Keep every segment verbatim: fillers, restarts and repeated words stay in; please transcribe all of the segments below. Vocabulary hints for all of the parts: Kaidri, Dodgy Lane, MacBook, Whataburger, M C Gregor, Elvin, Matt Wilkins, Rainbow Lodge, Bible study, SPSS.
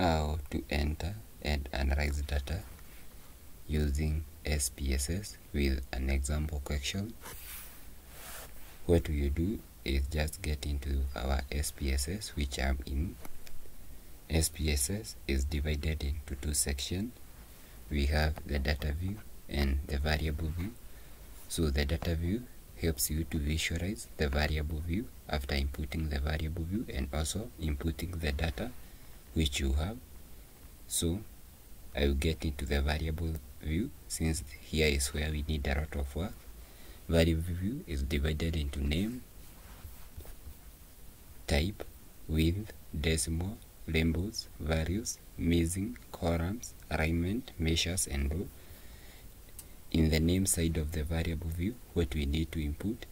how to enter and analyze data using S P S S with an example question. What you do is just get into our S P S S, which I'm in. S P S S is divided into two sections. We have the data view and the variable view. So the data view helps you to visualize the variable view after inputting the variable view and also inputting the data which you have. So I will get into the variable view since here is where we need a lot of work. Variable view is divided into name, type, width, decimal, labels, values, missing, columns, alignment, measures, and row. In the name side of the variable view, what we need to input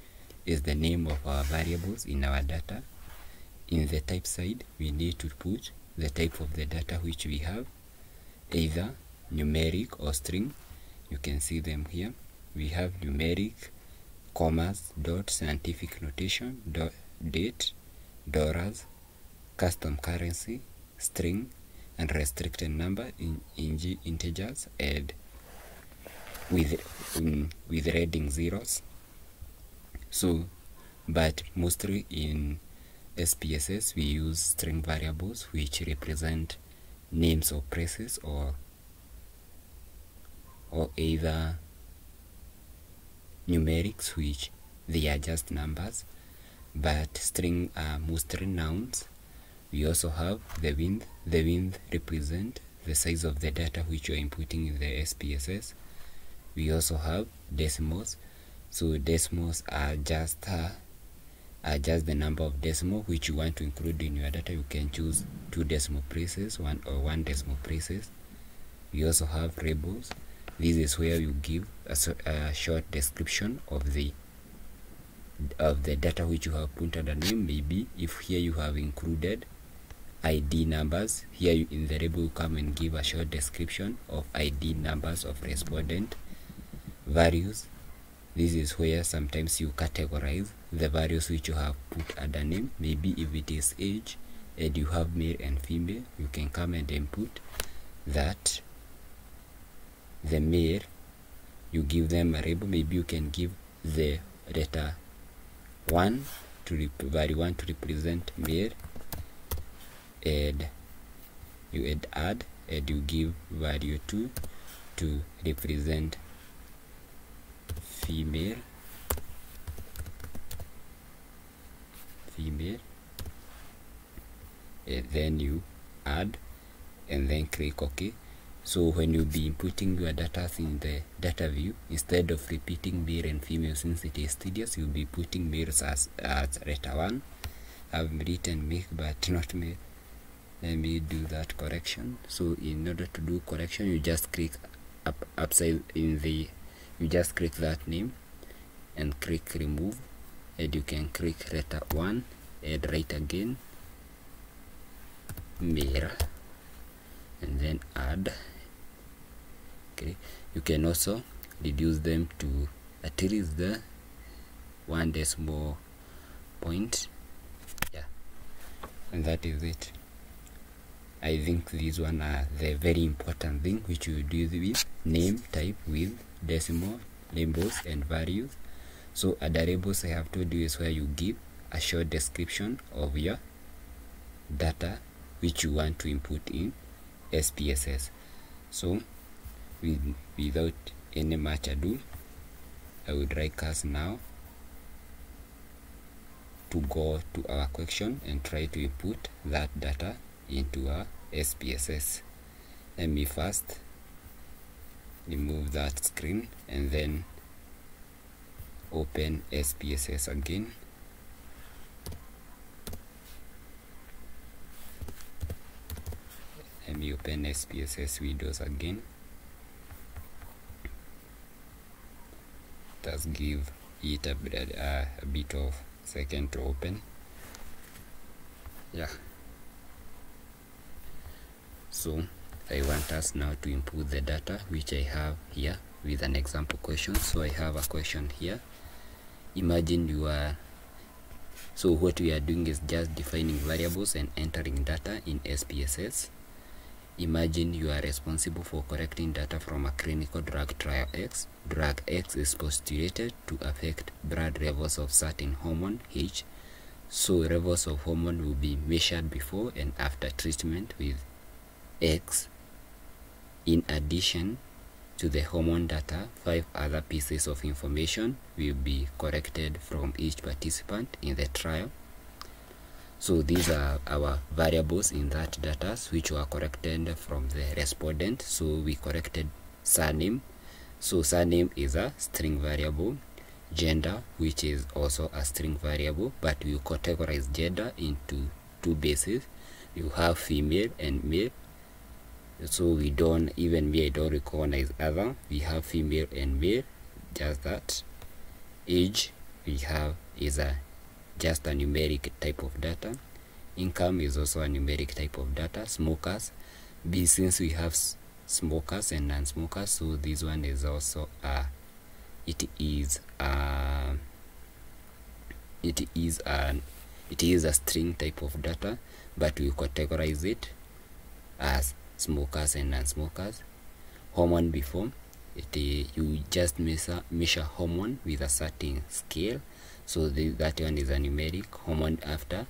is the name of our variables in our data. In the type side, we need to put the type of the data which we have, either numeric or string. You can see them here. We have numeric, commas, dot, scientific notation, dot, date, dollars, custom currency, string, and restricted number in, in integers, and with in, with reading zeros. So, but mostly in S P S S we use string variables which represent names of places or or either numerics, which they are just numbers, but string are mostly nouns. We also have the width. The width represent the size of the data which you are inputting in the S P S S. We also have decimals. So decimals are just uh, are just the number of decimal which you want to include in your data. You can choose two decimal places, one or one decimal places. We also have labels. This is where you give a, a short description of the of the data which you have put under name. Maybe if here you have included I D numbers, here you, in the label, come and give a short description of I D numbers of respondent. Values, this is where sometimes you categorize the values which you have put under name. Maybe if it is age and you have male and female, you can come and input that the male, you give them a label. Maybe you can give the data one to value one to represent male, and you add add and you give value two to represent female female and then you add and then click OK. So when you be inputting your data in the data view, instead of repeating male and female since it is tedious, you'll be putting males as, as letter one. I've written make but not male. Let me do that correction. So in order to do correction, you just click up upside in the you just click that name and click remove, and you can click letter one and write again male and then add. Okay, you can also reduce them to at least the one decimal point. Yeah, and that is it. I think these one are the very important thing which you do with name, type, width, decimal, labels, and values. So at the labels, I have told you, is where you give a short description of your data which you want to input in S P S S. So with, without any much ado, I would like us now to go to our question and try to input that data into our S P S S. Let me first remove that screen and then open S P S S again. Let me open S P S S Windows again. Just give it a bit, uh, a bit of second to open. Yeah. So I want us now to input the data which I have here with an example question. So I have a question here. Imagine you are, so what we are doing is just defining variables and entering data in S P S S. Imagine you are responsible for collecting data from a clinical drug trial X. Drug X is postulated to affect blood levels of certain hormone H, so levels of hormone will be measured before and after treatment with X. In addition to the hormone data, five other pieces of information will be collected from each participant in the trial. So these are our variables in that data which were collected from the respondent. So we collected surname. So surname is a string variable. Gender, which is also a string variable, but we categorize gender into two bases. You have female and male. So we don't, even me, I don't recognize other. We have female and male, just that. Age we have is a just a numeric type of data. Income is also a numeric type of data. Smokers, B, since we have smokers and non-smokers, so this one is also a it is a it is an it is a string type of data, but we categorize it as smokers and non-smokers. Hormone before it, you just measure measure hormone with a certain scale. So the, that one is a numeric. Hormone after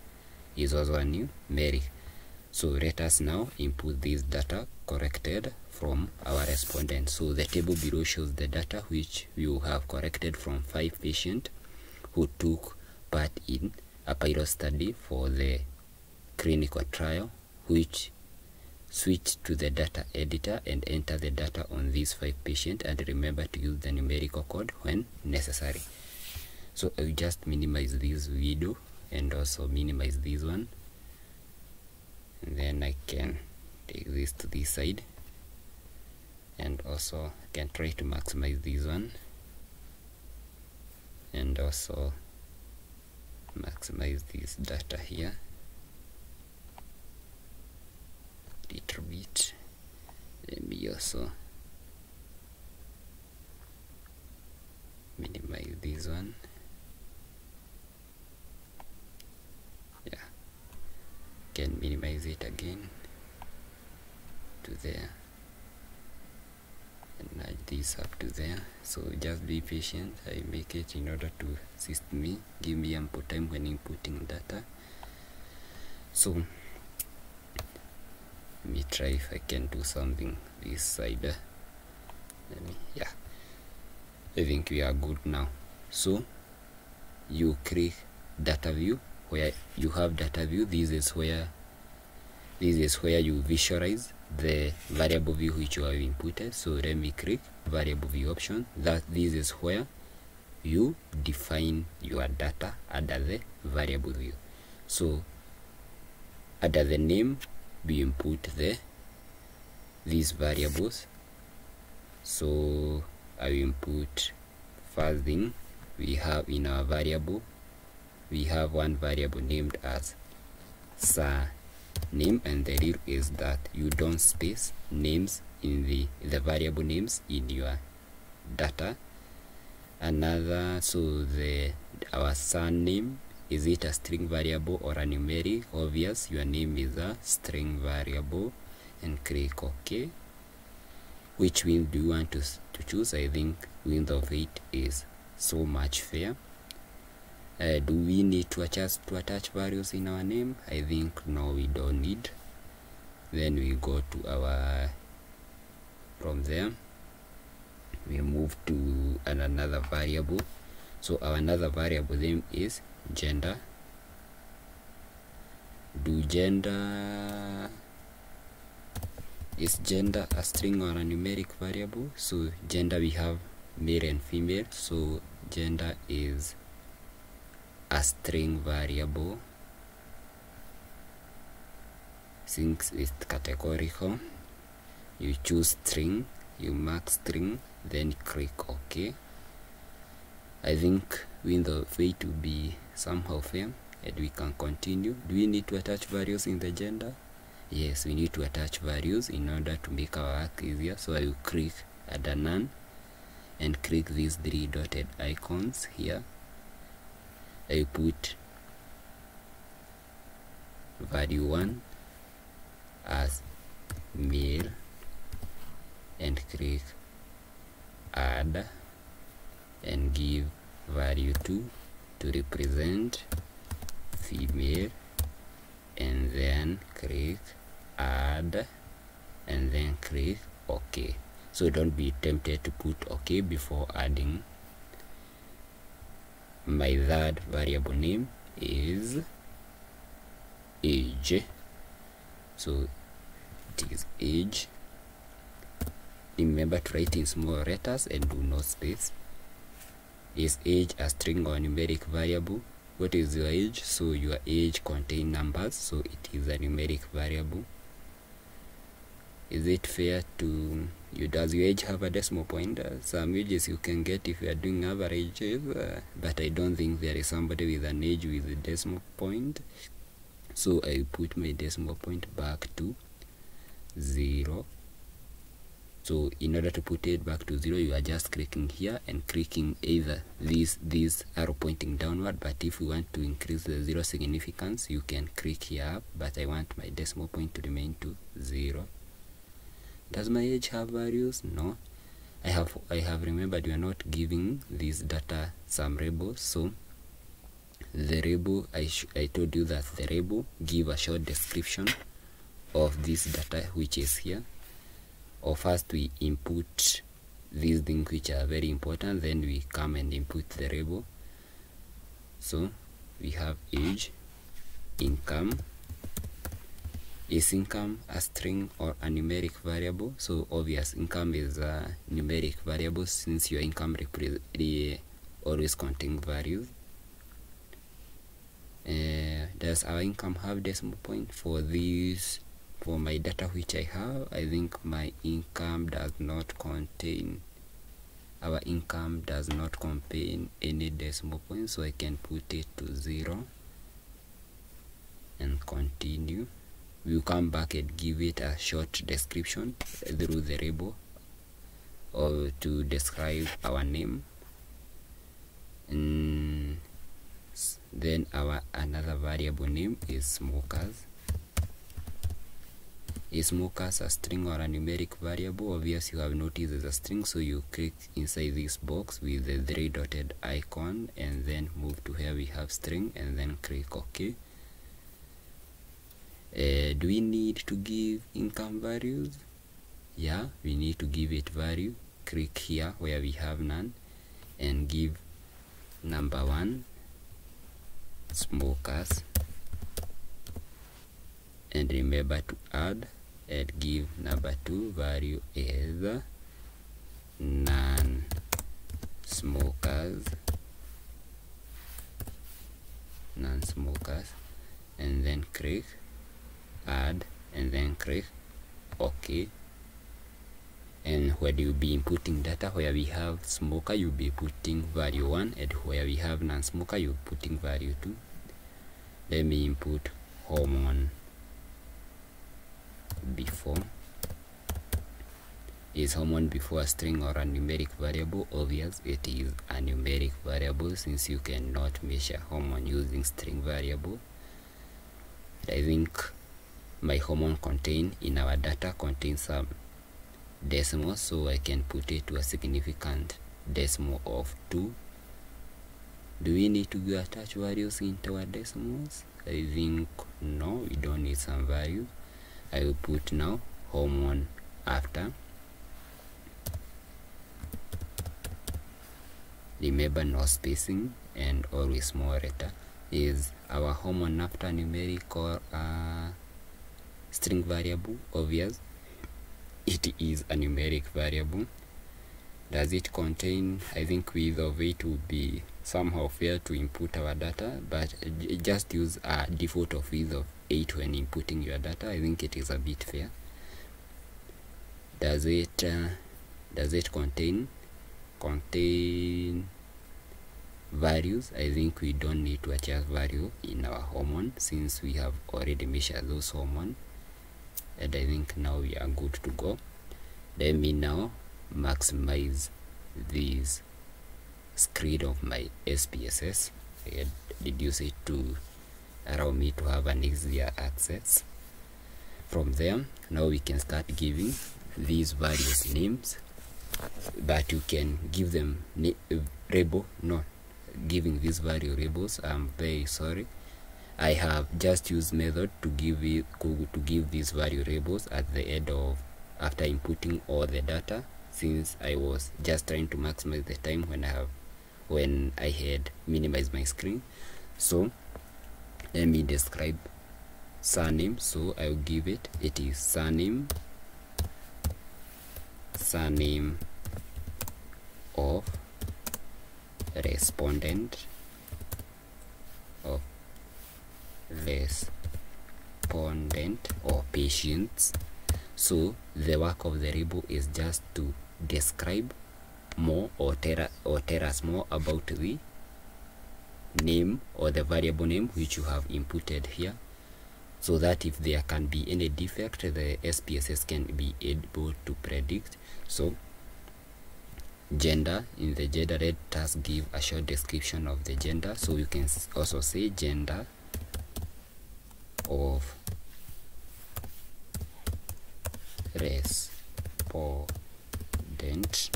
is also a numeric. So let us now input this data corrected from our respondent. So the table below shows the data which we have corrected from five patients who took part in a pilot study for the clinical trial, which switch to the data editor and enter the data on these five patients, and remember to use the numerical code when necessary. So I'll just minimize this video and also minimize this one. And then I can take this to this side. And also I can try to maximize this one. And also maximize this data here. Little bit. Let me also minimize this one. Can minimize it again to there and nudge this up to there. So just be patient, I make it in order to assist me, give me ample time when inputting data. So let me try if I can do something this side. Let me, yeah, I think we are good now. So you click data view. Where you have data view, this is where this is where you visualize the variable view which you have inputted. So let me click variable view option. That this is where you define your data under the variable view. So under the name we input the these variables. So I will input first thing we have in our variable. We have one variable named as surname, and the rule is that you don't space names in the the variable names in your data. Another, so the our surname, is it a string variable or a numeric? Obvious, your name is a string variable, and click OK. Which window do you want to to choose? I think window of eight is so much fair. Uh, do we need to attach to attach values in our name? I think no, we don't need. Then we go to our, from there we move to an, another variable. So our another variable name is gender. Do gender, is gender a string or a numeric variable? So gender, we have male and female, so gender is a string variable since it's categorical. You choose string, you mark string, then click OK. I think window of eight will be somehow fair, and we can continue. Do we need to attach values in the gender? Yes, we need to attach values in order to make our work easier. So I will click add a none and click these three dotted icons here. I put value one as male. add and give value to to represent female, and then click add and then click OK. So don't be tempted to put OK before adding. My third variable name is age, so it is age. Remember to write in small letters and do no space. Is age a string or numeric variable? What is your age? So your age contains numbers, so it is a numeric variable. Is it fair to you? Does your age have a decimal point? Uh, some ages you can get if you are doing averages, uh, but I don't think there is somebody with an age with a decimal point. So I put my decimal point back to zero. So in order to put it back to zero, you are just clicking here and clicking either this this arrow pointing downward, but if you want to increase the zero significance, you can click here up, but I want my decimal point to remain to zero. Does my age have values? No. I have I have remembered you are not giving this data some label, so the label, I, sh I told you that the label give a short description of this data which is here. Or first we input these things which are very important, then we come and input the label. So we have age, income. Is income a string or a numeric variable? So obvious, income is a numeric variable since your income always contains values. Uh, does our income have decimal point? For these For my data which I have, I think my income does not contain, our income does not contain any decimal point, so I can put it to zero and continue. We'll come back and give it a short description through the label or to describe our name. And then our another variable name is smokers. Is smokers a string or a numeric variable? Obviously you have noticed it's a string, so you click inside this box with the three dotted icon and then move to here we have string and then click OK. Uh, do we need to give income values? Yeah, we need to give it value. Click here where we have none and give number one, smokers. And remember to add and give number two value as non-smokers, non-smokers, and then click add and then click OK. And where you'll be inputting data, where we have smoker, you'll be putting value one, and where we have non-smoker, you'll be putting value two. Let me input hormone. Before is hormone before a string or a numeric variable? Obvious, it is a numeric variable since you cannot measure hormone using string variable. I think my hormone contain in our data contains some decimals, so I can put it to a significant decimal of two. Do we need to attach values into our decimals? I think no, we don't need some value. I will put now hormone after. Remember no spacing and always small letter. Is our hormone after numeric or uh, string variable? Obvious, it is a numeric variable. Does it contain, I think with of it would be somehow fair to input our data, but just use a default of width of eight when inputting your data. I think it is a bit fair. Does it uh, does it contain contain values? I think we don't need to attach value in our hormone since we have already measured those hormone, and I think now we are good to go. Let me now maximize this screen of my S P S S and reduce it to allow me to have an easier access. From there, now we can start giving these various names. but you can give them label not giving this value labels. I'm very sorry, I have just used method to give it to give these value labels at the end of after inputting all the data, since I was just trying to maximize the time when I have when I had minimized my screen. So let me describe surname. So I will give it it is surname surname of respondent of respondent or patients. So the work of the label is just to describe more or tell or tell us more about the name or the variable name which you have inputted here, so that if there can be any defect, the S P S S can be able to predict. So gender, in the gender red task, give a short description of the gender. So you can also say gender of respondent,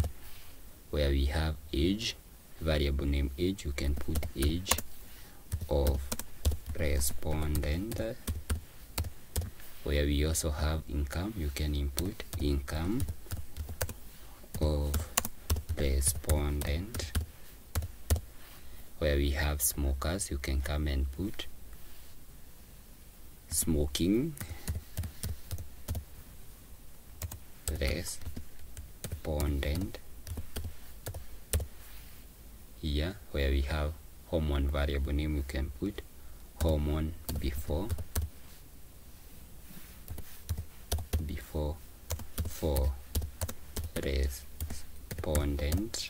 where we have age, variable name age, you can put age of respondent. Where we also have income, you can input income of respondent. Where we have smokers, you can come and put smoking respondent. Here where we have hormone variable name, you can put hormone before before for respondent.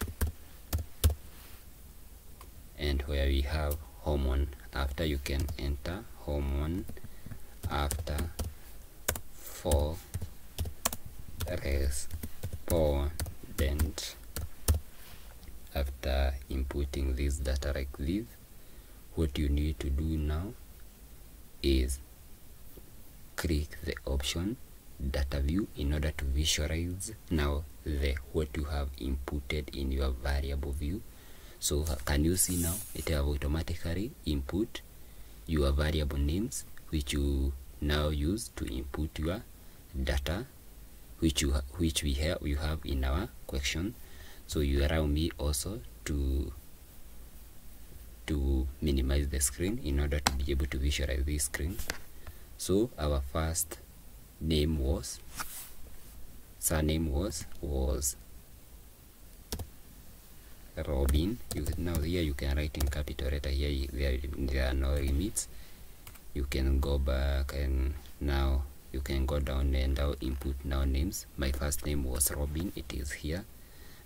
And where we have hormone after, you can enter hormone after for respondent. After inputting this data like this, what you need to do now is click the option data view in order to visualize now the what you have inputted in your variable view. So can you see now it have automatically input your variable names which you now use to input your data which you which we have you have in our question. So you allow me also to to minimize the screen in order to be able to visualize this screen. So our first name was surname was was Robin. You now here you can write in capital letter. Here there, there are no limits. You can go back and now you can go down and now input now names. My first name was Robin. It is here.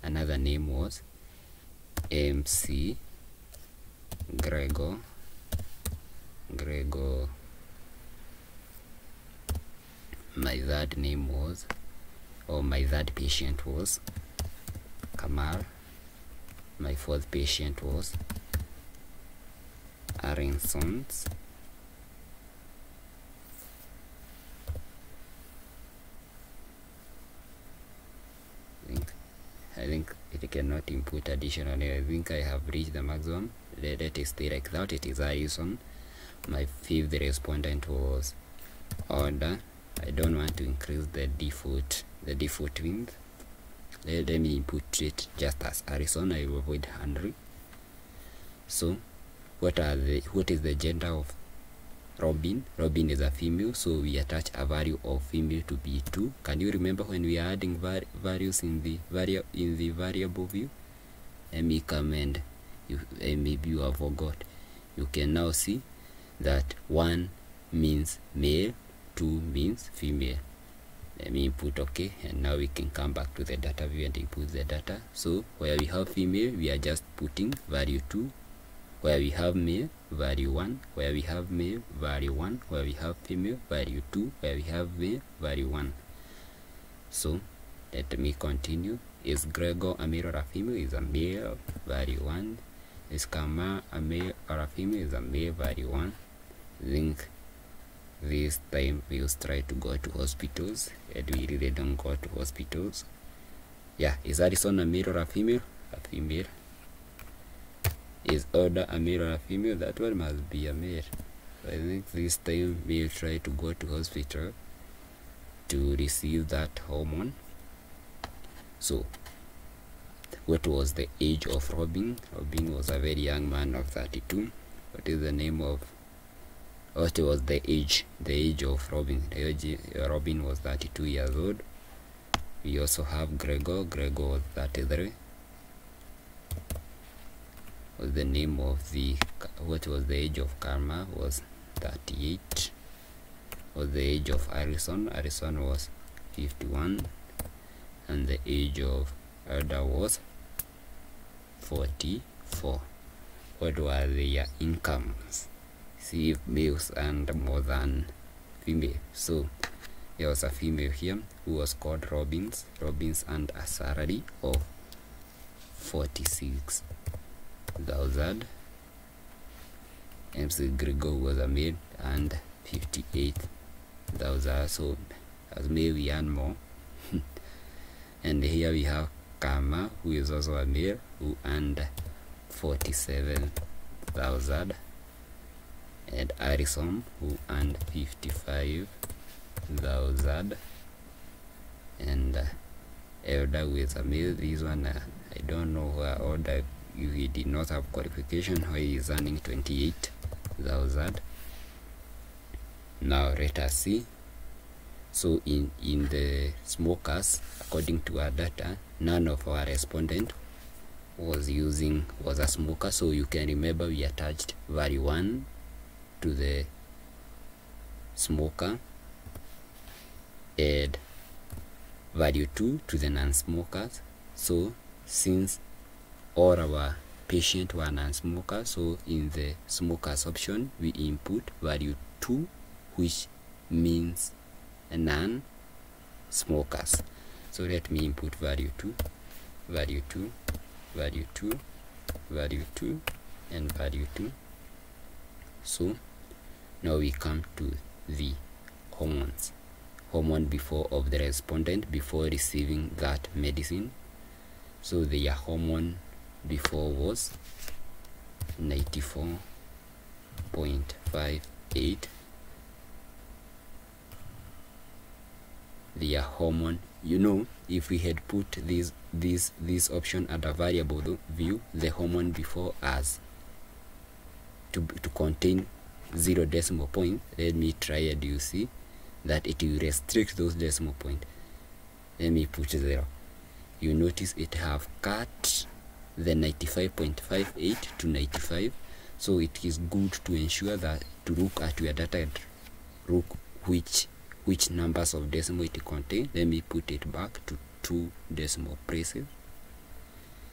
Another name was M C Gregor Gregor. My third name was or my third patient was Kamal. My fourth patient was Aronson. I think it cannot input additionally. I think I have reached the maximum. Let it stay like that. It is Harrison. My fifth respondent was order. I don't want to increase the default the default width. Let, let me input it just as Harrison. I will avoid Henry. So what are the what is the gender of Robin? Robin is a female, so we attach a value of female to be two. Can you remember when we are adding var values in the vari in the variable view? Let me come and you and maybe you have forgot. You can now see that one means male, two means female. Let me input okay, and now we can come back to the data view and input the data. So where we have female, we are just putting value two. Where we have male, value one. Where we have male, value one. Where we have female, value two. Where we have male, value one. So let me continue. Is Gregor a male or a female? Is a male, value one. Is Kama a male or a female? Is a male, value one. I think this time we'll try to go to hospitals, and we really don't go to hospitals. Yeah, is Addison a male or a female? A female. Is Oda a male or a female? That one must be a male. So I think this time we'll try to go to hospital to receive that hormone. So, what was the age of Robin? Robin was a very young man of thirty-two. What is the name of? What was the age? The age of Robin. The age, Robin was thirty-two years old. We also have Gregor. Gregor was thirty-three. What was the name of the? What was the age of Karma? Was thirty-eight. What was the age of Harrison? Harrison was fifty-one. And the age of Elder was forty-four. What were their incomes? See if males and more than female. So there was a female here who was called Robbins. Robbins and a salary of forty-six thousand. M C Gregor was a male and fifty-eight thousand. So as male we earn more. And here we have Kama, who is also a male, who earned forty-seven thousand, and Harrison, who earned fifty-five thousand, and uh, Elder, who is a male. This one, uh, I don't know where Elder, he did not have qualification, why he is earning twenty-eight thousand. Now let us see. So in, in the smokers, according to our data, none of our respondent was using was a smoker. So you can remember we attached value one to the smoker and value two to the non-smokers. So since all our patients were non-smokers, so in the smokers option we input value two, which means non-smokers. So let me input value two, value two, value two, value two, and value two. So now we come to the hormones. Hormone before of the respondent before receiving that medicine. So their hormone before was ninety-four point five eight. Their hormone, you know, if we had put this this this option at a variable though, view the hormone before as to to contain zero decimal point. Let me try it. You see that it will restrict those decimal point. Let me put zero. You notice it have cut the ninety-five point five eight to ninety-five. So it is good to ensure that to look at your data and look which which numbers of decimal it contains. Let me put it back to two decimal places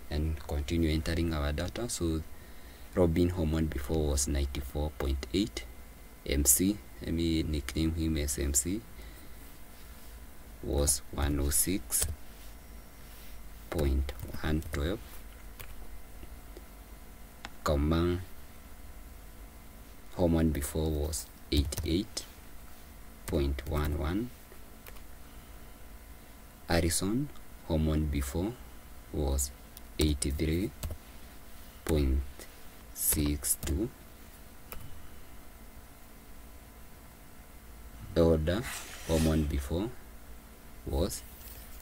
and continue entering our data. So Robin hormone before was ninety-four point eight. M C, let me nickname him as M C, was one oh six point one twelve. Command hormone before was eighty-eight point one one. Harrison hormone before was eighty-three point six two. Elder hormone before was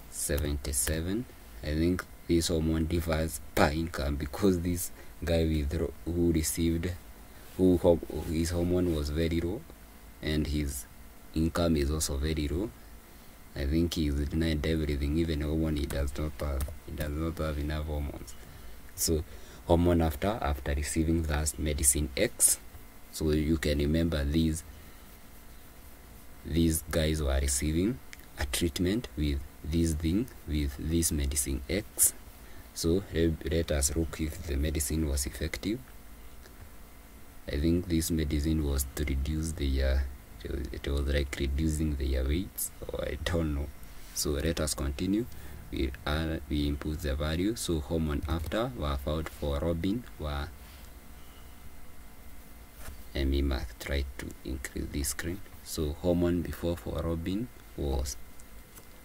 seventy-seven. I think this hormone differs per income because this guy with who received who his hormone was very low and his income is also very low. I think he is denied everything, even hormone he does not have. He does not have enough hormones. So hormone after after receiving that medicine X. So you can remember these these guys were receiving a treatment with this thing, with this medicine X. So let us look if the medicine was effective. I think this medicine was to reduce the uh, it was like reducing their weights, or I don't know. So let us continue. We are we input the value. So hormone after were found for Robin were, let me mark, try to increase this screen. So hormone before for Robin was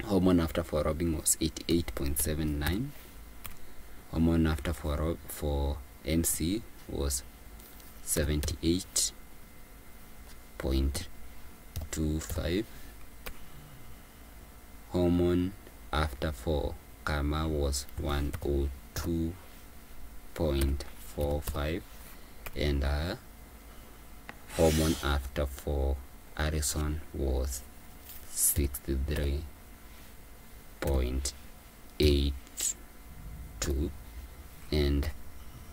Hormone after for robbing was eighty-eight point seven nine. Hormone after for for M C was seventy-eight point two five. Hormone after for Karma was one oh two point four five, and uh, hormone after for Harrison was sixty-three point eight two, and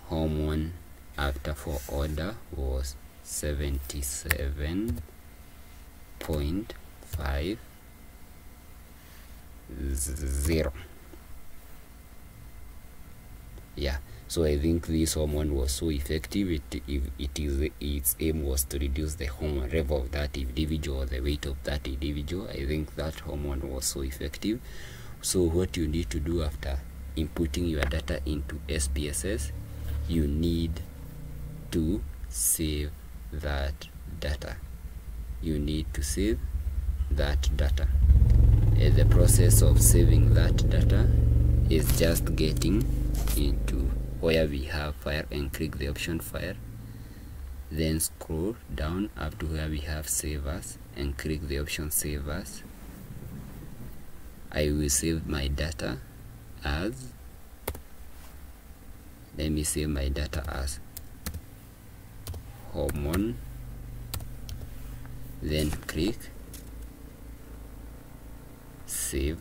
hormone after for Order was seventy-seven point five zero. Yeah, so I think this hormone was so effective. It, it, it is its aim was to reduce the hormone level of that individual or the weight of that individual. I think that hormone was so effective. So what you need to do after inputting your data into S P S S, you need to save that data. You need to save that data. And the process of saving that data is just getting into where we have file and click the option file, then scroll down up to where we have save as and click the option save as. I will save my data as, let me save my data as hormone, then click save.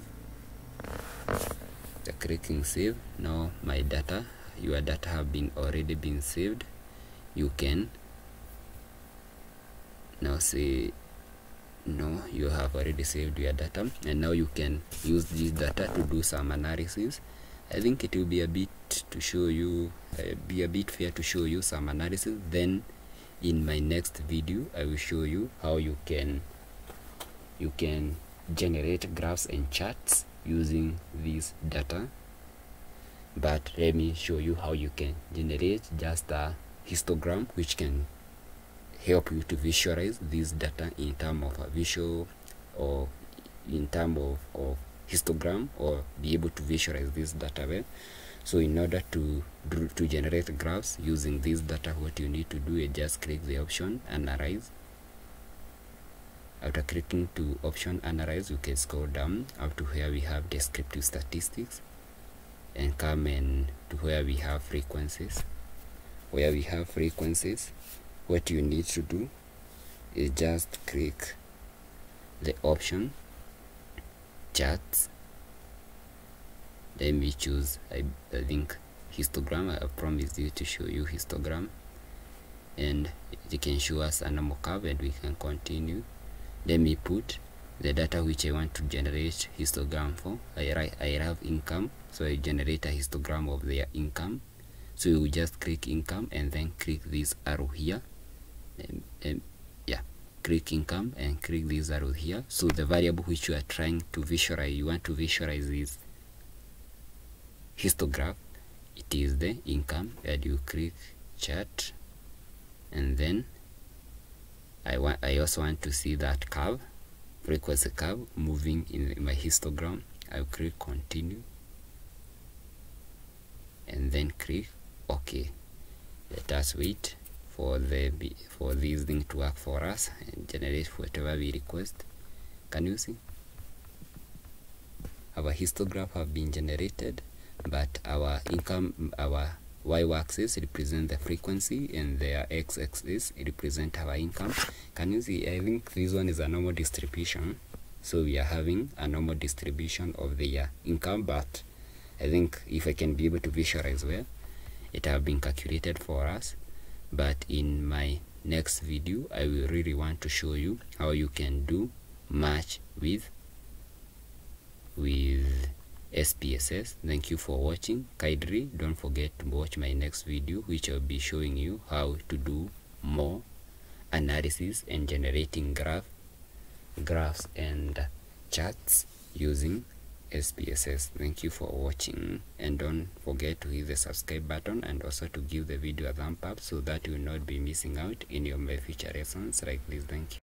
The clicking save, now my data, your data have been already been saved. You can now say no, you have already saved your data, and now you can use this data to do some analysis. I think it will be a bit to show you uh, be a bit fair to show you some analysis. Then in my next video I will show you how you can you can generate graphs and charts using this data. But let me show you how you can generate just a histogram, which can help you to visualize this data in terms of a visual or in terms of, of histogram, or be able to visualize this data well. So in order to to generate graphs using this data, what you need to do is just click the option analyze. After clicking to option analyze, you can scroll down up to where we have descriptive statistics and come in to where we have frequencies. Where we have frequencies, what you need to do is just click the option charts. Let me choose, I, I think histogram. I promised you to show you histogram, and it can show us a normal curve, and we can continue. Let me put the data which I want to generate histogram for. I write, I have income, so I generate a histogram of their income. So you just click income and then click this arrow here. And, and, yeah, click income and click this arrow here. So the variable which you are trying to visualize, you want to visualize this histograph, it is the income, and you click chart, and then I want. I also want to see that curve, frequency curve, moving in my histogram. I'll click continue, and then click OK. Let us wait for the for this thing to work for us and generate whatever we request. Can you see? Our histogram have been generated, but our income, our y-axis represent the frequency, and their x-axis represent our income. Can you see? I think this one is a normal distribution, so we are having a normal distribution of the uh, income. But I think if I can be able to visualize well, it have been calculated for us. But in my next video, I will really want to show you how you can do match with with S P S S. Thank you for watching Kaidri. Don't forget to watch my next video, which I'll be showing you how to do more analysis and generating graph graphs and charts using S P S S. Thank you for watching, and don't forget to hit the subscribe button and also to give the video a thumb up so that you will not be missing out any of my future lessons like this. Thank you.